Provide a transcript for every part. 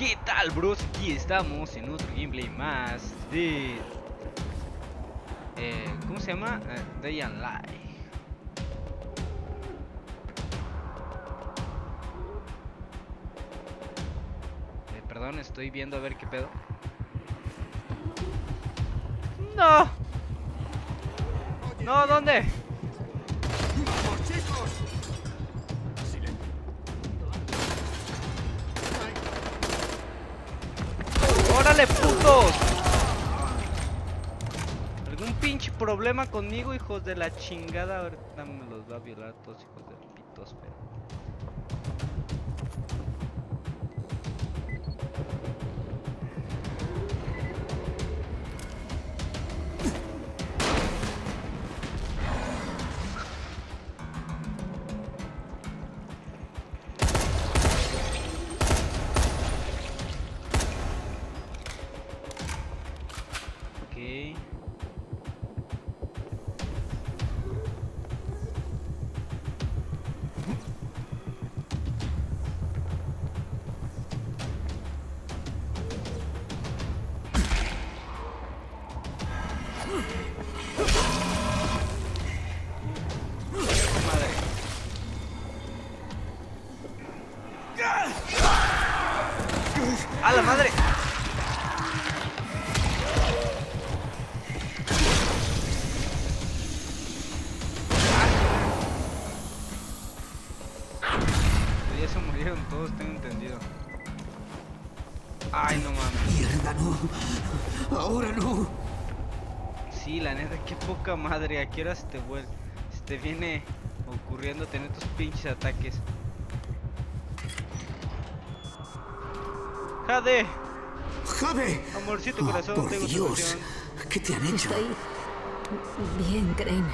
¿Qué tal, bros? Aquí estamos en otro gameplay más de... ¿cómo se llama? Dying Light. Perdón, estoy viendo a ver qué pedo. ¡No! ¡No! ¿Dónde? ¡Vamos, chicos! ¡Órale, putos! ¿Algún pinche problema conmigo, hijos de la chingada? Ahorita me los va a violar todos, hijos de pitos, pero... ¡A la madre! Y eso murieron todos, tengo entendido. ¡Ay, no mames! ¡Mierda, no! ¡Ahora no! Sí, la neta, qué poca madre. ¿A qué hora se te viene ocurriendo tener tus pinches ataques? ¡Jade! ¡Jade! Amorcito, corazón, oh, por tengo Dios. ¿Qué te han hecho? Estoy bien, Crane.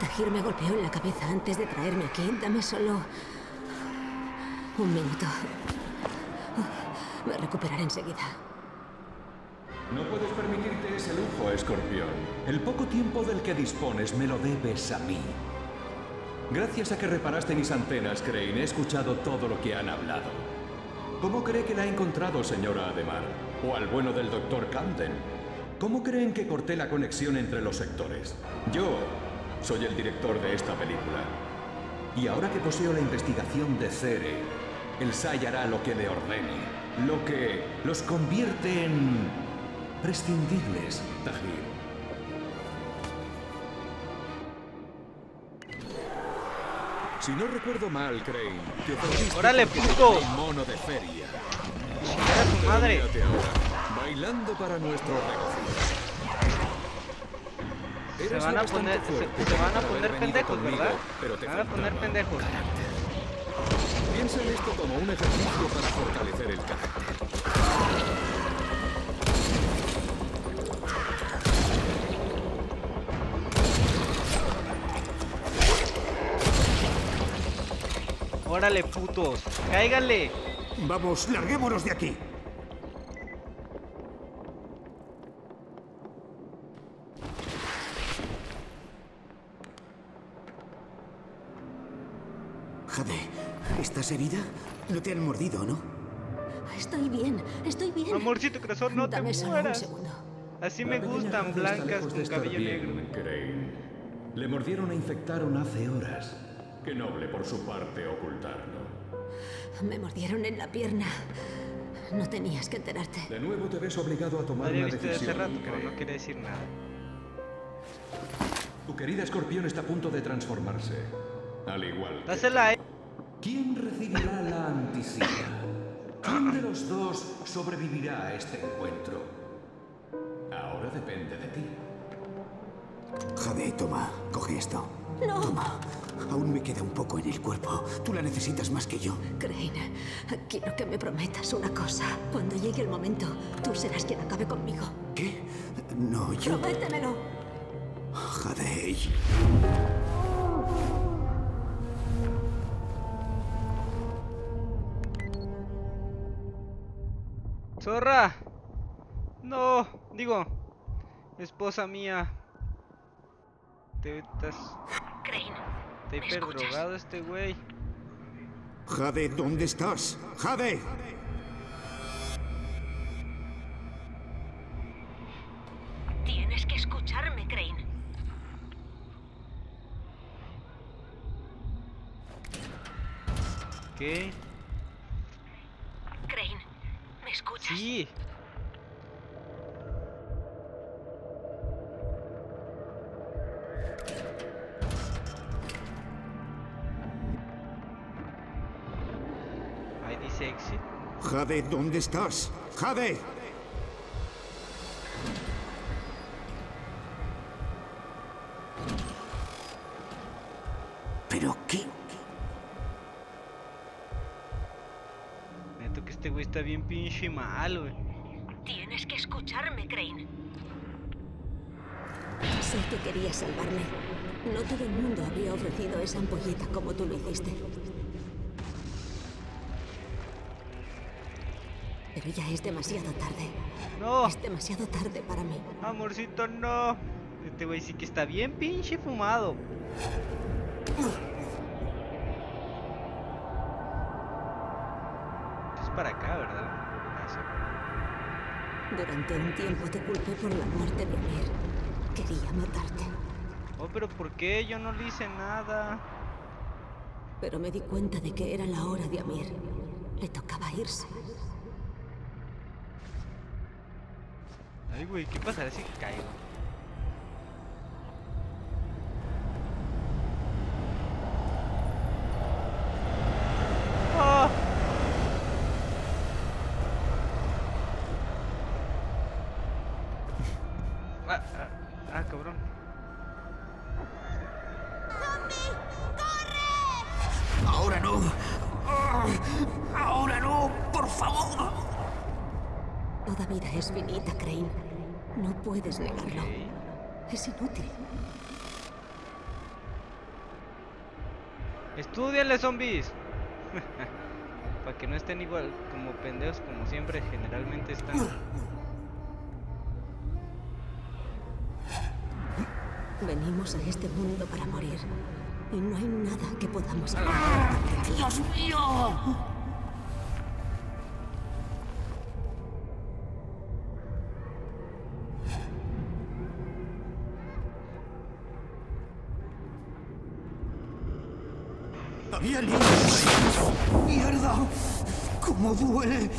Tahir me golpeó en la cabeza antes de traerme aquí. Dame solo un minuto. Me recuperaré enseguida. No puedes permitirte ese lujo, escorpión. El poco tiempo del que dispones me lo debes a mí. Gracias a que reparaste mis antenas, Crane, he escuchado todo lo que han hablado. ¿Cómo cree que la ha encontrado, señora Ademar? ¿O al bueno del doctor Camden? ¿Cómo creen que corté la conexión entre los sectores? Yo soy el director de esta película. Y ahora que poseo la investigación de Cere, el Sai hará lo que le ordene, lo que los convierte en prescindibles, Tahir. Si no recuerdo mal, Crane, te ofreciste... ¡Órale, puto! Un mono de feria. ¡Chingar a tu madre! Ahora, bailando para nuestro negocio. Se van a poner... Se van a poner pendejos, conmigo, ¿verdad? Se van a poner pendejos. Piensa en esto como un ejercicio para fortalecer el carácter. ¡Órale, putos! ¡Cáiganle! ¡Vamos, larguémonos de aquí! Jade, ¿estás herida? No te han mordido, ¿no? Estoy bien, estoy bien. Amorcito corazón, no te mueras. Así me gustan, blancas con cabello negro. Crane. Le mordieron e infectaron hace horas. Qué noble por su parte ocultarlo. Me mordieron en la pierna. No tenías que enterarte. De nuevo te ves obligado a tomar una decisión. Hace rato, pero no quiere decir nada. Tu querida escorpión está a punto de transformarse. Al igual que... Dásela, ¿eh? ¿Quién recibirá la anticina? ¿Quién de los dos sobrevivirá a este encuentro? Ahora depende de ti. Jade, toma. Coge esto. No. Toma. Aún me queda un poco en el cuerpo. Tú la necesitas más que yo. Crane, quiero que me prometas una cosa. Cuando llegue el momento, tú serás quien acabe conmigo. ¿Qué? No, yo... ¡Prométemelo! Jade. ¡Zorra! No, digo... Esposa mía. Te estás... Crane. Te he perdonado este güey. Jade, ¿dónde estás? ¡Jade! Ok. Crane, ¿me escuchas? Sí. Ahí dice exit. Jade, ¿dónde estás? Jade. ¿Pero qué? Neto que este güey está bien pinche mal, güey. Tienes que escucharme, Crane. Sé que querías salvarme. No todo el mundo habría ofrecido esa ampolleta como tú lo hiciste. Pero ya es demasiado tarde. No. Es demasiado tarde para mí. Amorcito, no. Este güey sí que está bien pinche fumado. Es para acá, ¿verdad? Eso. Durante un tiempo te culpé por la muerte de Amir. Quería matarte. Oh, pero ¿por qué? Yo no le hice nada. Pero me di cuenta de que era la hora de Amir. Le tocaba irse. Ay, güey, ¿qué pasará si caigo? Puedes negarlo. Es inútil. Estúdiale, zombies. Para que no estén igual como pendejos como siempre generalmente están. Venimos a este mundo para morir y no hay nada que podamos hacer. ¡Ah, Dios mío! ¡Mierda! ¡Cómo duele!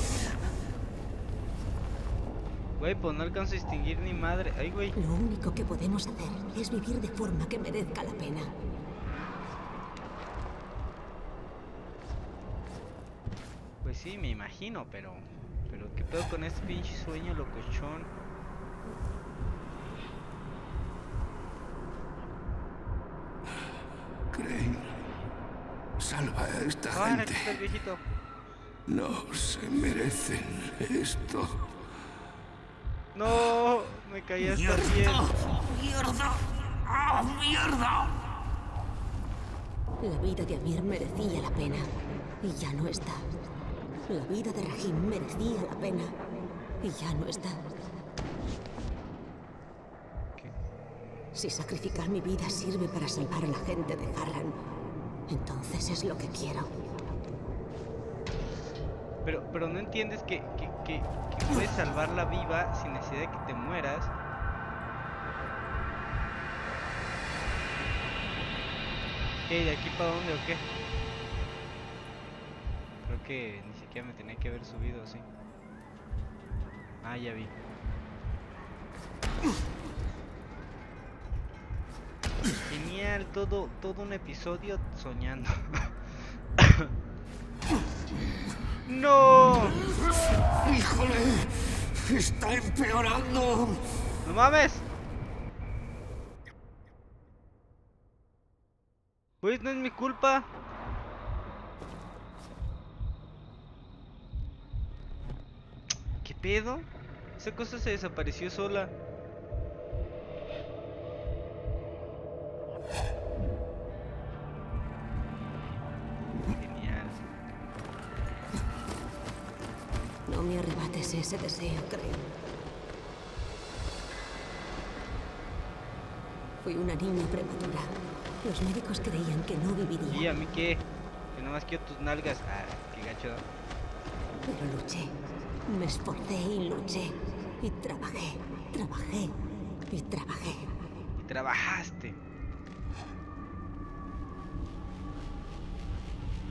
Güey, pues no alcanzo a distinguir ni madre. Ay, güey. Lo único que podemos hacer es vivir de forma que merezca la pena. Pues sí, me imagino, pero ¿qué pedo con este pinche sueño locochón? Crane. Salva a esta gente. No se merecen esto. No, me caí hasta bien. ¡Mierda! ¡Ah, mierda! La vida de Amir merecía la pena y ya no está. La vida de Rahim merecía la pena y ya no está. ¿Qué? Si sacrificar mi vida sirve para salvar a la gente de Harran, entonces es lo que quiero. Pero no entiendes que puedes salvarla viva sin necesidad de que te mueras. ¿Qué? ¿De aquí para dónde o qué? Creo que ni siquiera me tenía que haber subido, ¿sí? Ah, ya vi. Genial, todo un episodio soñando. ¡No! ¡Híjole! ¡Está empeorando! ¡No mames! Pues no es mi culpa. ¿Qué pedo? Esa cosa se desapareció sola. No me arrebates ese deseo, Crane. Fui una niña prematura. Los médicos creían que no viviría. ¿Y a mí qué? Que nomás quiero tus nalgas. Ah, qué gacho. Pero luché. Me esforcé y luché. Y trabajé, trabajé y trabajé. Y trabajaste.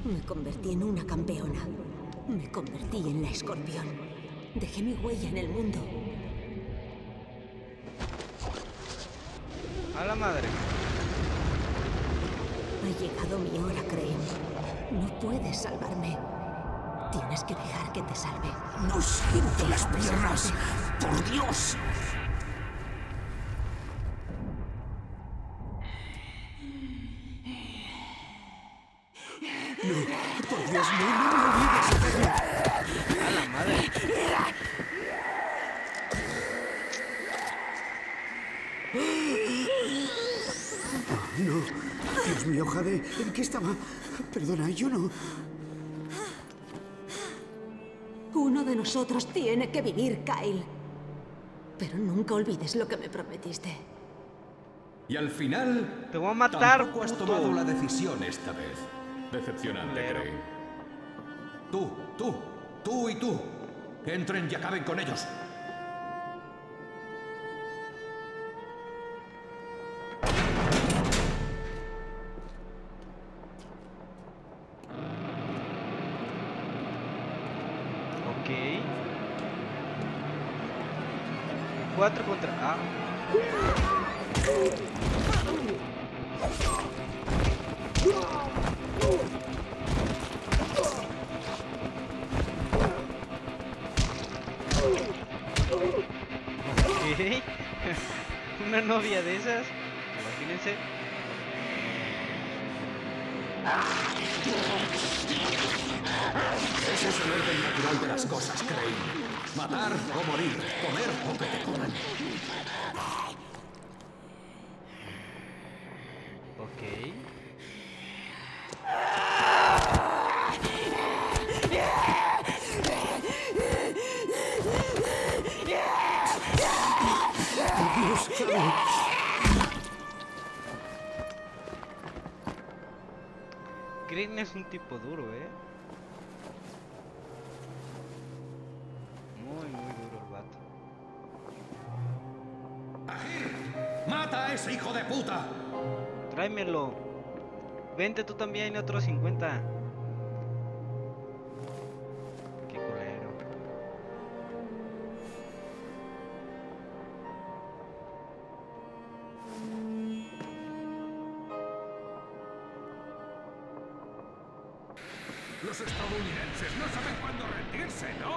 Me convertí en una campeona. Me convertí en la escorpión. Dejé mi huella en el mundo. A la madre. Ha llegado mi hora, Crane. No puedes salvarme. Tienes que dejar que te salve. No siento las piernas. ¡Por Dios! No, por Dios, no me olvides. A la madre. No, Dios mío, Jade, ¿en qué estaba? Perdona, yo no... Uno de nosotros tiene que venir, Kyle. Pero nunca olvides lo que me prometiste. Y al final... Te voy a matar. Tampoco has tomado la decisión esta vez. Decepcionante, Crane. Tú y tú. Entren y acaben con ellos. Ok. 4 contra... Ah. Okay. Una novia de esas, imagínense. Ese es el orden natural de las cosas, Crane. Matar o morir, comer o que te coman. Ok. Green es un tipo duro, Muy duro el vato. ¡Tahir! ¡Mata a ese hijo de puta! Tráemelo. Vente tú también, otros 50. Qué culero. Los estadounidenses no saben cuándo rendirse, ¿no?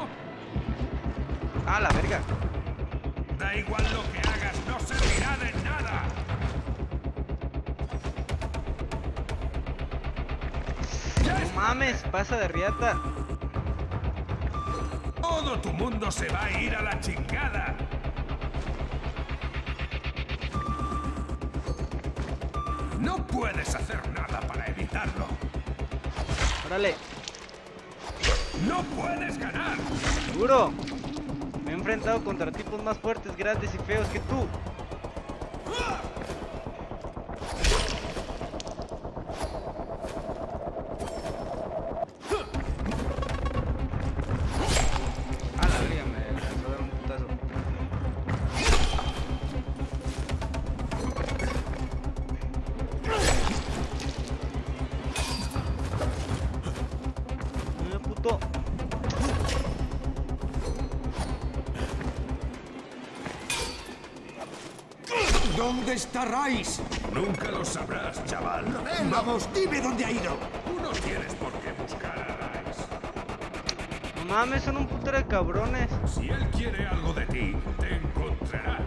A la verga. Da igual lo que hagas, no servirá de nada. No mames, pasa de riata. Todo tu mundo se va a ir a la chingada. No puedes hacer nada para evitarlo. Dale. ¡No puedes ganar! ¡Duro! Me he enfrentado contra tipos más fuertes, grandes y feos que tú. ¿Dónde está Rice? Nunca lo sabrás, chaval. Vamos, dime dónde ha ido. Tú no tienes por qué buscar a Rice. No mames, son un putero de cabrones. Si él quiere algo de ti, te encontrará.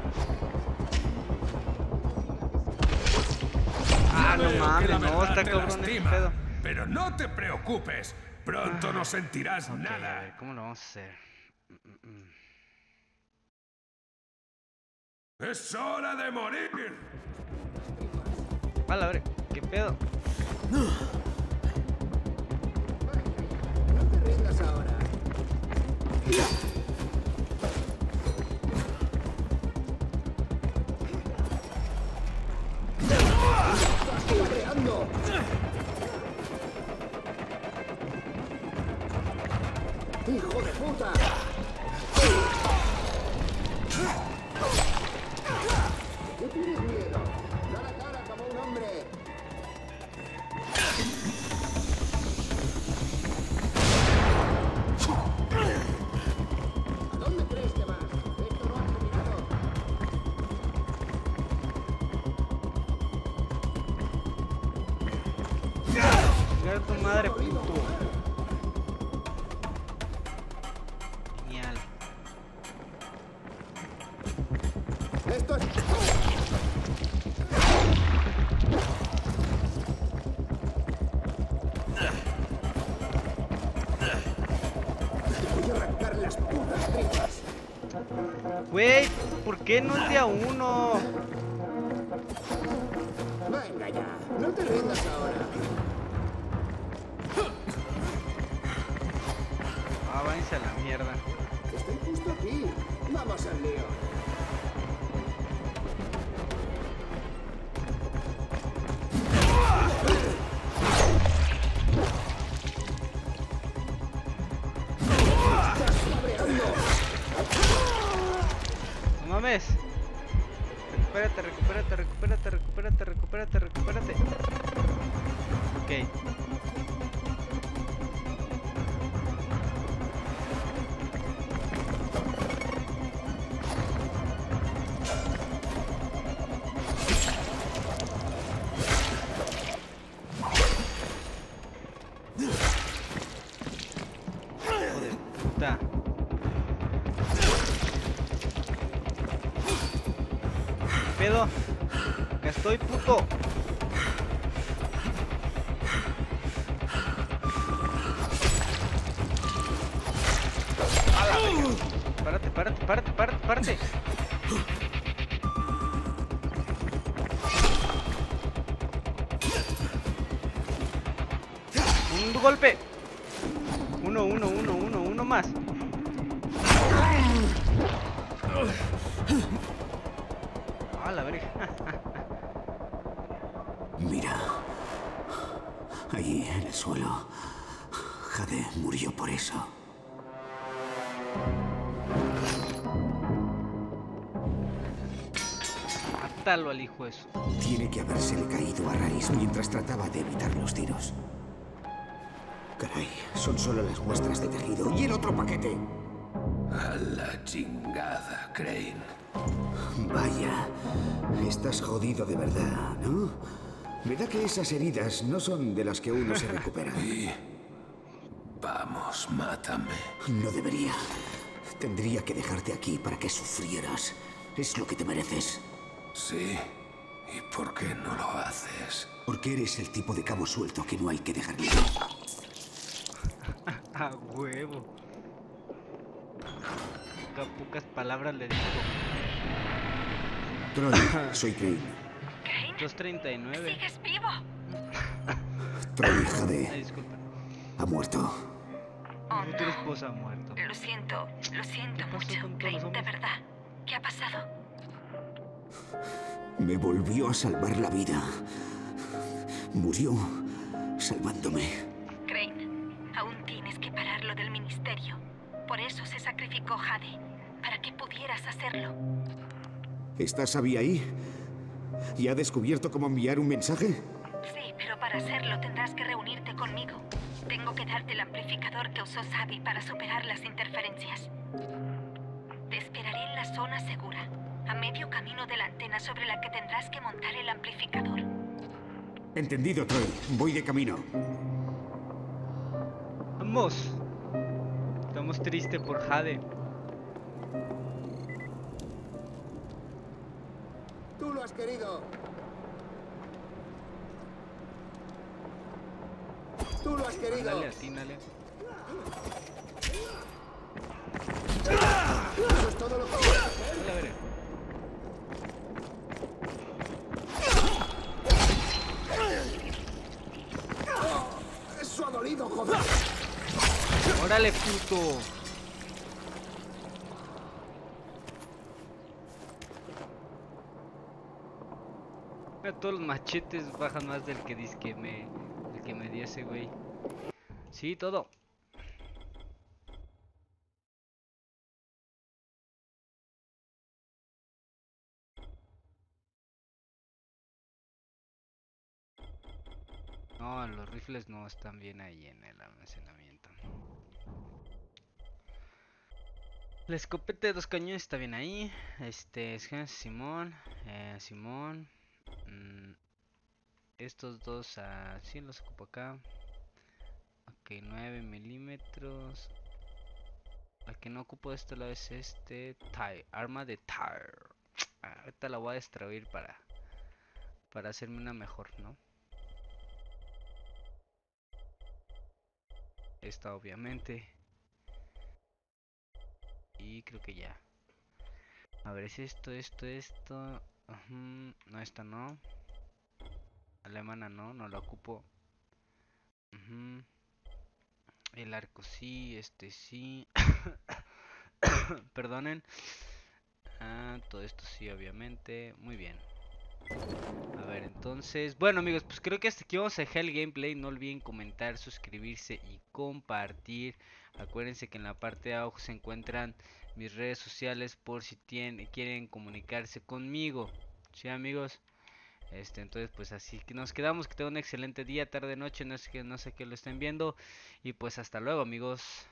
Ah, no mames, no, está cabrón este pedo. Pero no te preocupes, pronto no sentirás nada. A ver, ¿cómo lo vamos a hacer? ¡Es hora de morir! Vale, a ver, ¿qué pedo? No. No te rindas ahora. ¡Estás cabreando! ¡Hijo de puta! ¡Tienes miedo! ¡Da la cara como un hombre! Güey, ¿por qué no es de a uno? Venga ya, no te rindas ahora. Ah, váyanse a la mierda. Estoy justo aquí. Vamos al lío. Recupérate. Ok. Hijo de puta. ¿Qué pedo? Que estoy puto. Párate. Un golpe. Uno más. A la verga. Mira. Allí en el suelo. Jade murió por eso. Mátalo al hijo eso. Tiene que habérsele caído a Rice mientras trataba de evitar los tiros. Caray, son solo las muestras de tejido y el otro paquete. A la chingada, Crane. Vaya, estás jodido de verdad, ¿no? Me da que esas heridas no son de las que uno se recupera. Y... vamos, mátame. No debería. Tendría que dejarte aquí para que sufrieras. Es lo que te mereces. Sí. ¿Y por qué no lo haces? Porque eres el tipo de cabo suelto que no hay que dejar libre. A huevo. Pocas palabras le digo. Troll, soy Crane. 239. ¿Sigues vivo? Troll, Jade. Disculpa. Ha muerto. Oh, no. Tu esposa ha muerto. Lo siento mucho, Crane, de verdad. ¿Qué ha pasado? Me volvió a salvar la vida. Murió salvándome. Crane, aún tienes que pararlo del ministerio. Por eso se sacrificó Jade, para que pudieras hacerlo. ¿Está Sabi ahí? ¿Y ha descubierto cómo enviar un mensaje? Sí, pero para hacerlo tendrás que reunirte conmigo. Tengo que darte el amplificador que usó Sabi para superar las interferencias. Te esperaré en la zona segura, a medio camino de la antena sobre la que tendrás que montar el amplificador. Entendido, Troy. Voy de camino. Vamos. Estamos tristes por Jade. Tú lo has querido. Dale así, dale. Eso es todo lo que voy a hacer. A ver. Oh, eso ha dolido, joder. ¡Órale, puto! Mira, todos los machetes bajan más del que dice que me dio ese güey. Sí, todo. No, los rifles no están bien ahí en el almacenamiento. La escopeta de 2 cañones está bien ahí. Es Simón. Simón. Estos dos así los ocupo acá. Ok, 9 milímetros. La que no ocupo de este lado es este. Arma de Tahir. ahorita la voy a destruir para hacerme una mejor, ¿no? Esta obviamente. Y creo que ya. A ver, es esto. No, esta no. Alemana no la ocupo. El arco sí, este sí. Perdonen. Todo esto sí, obviamente. Muy bien. A ver, entonces, bueno amigos, pues creo que hasta aquí vamos a dejar el gameplay. No olviden comentar, suscribirse y compartir. Acuérdense que en la parte de abajo se encuentran mis redes sociales por si quieren comunicarse conmigo. ¿Sí, amigos? Entonces pues así que nos quedamos. Que tengan un excelente día, tarde, noche, no sé qué lo estén viendo. Y pues hasta luego, amigos.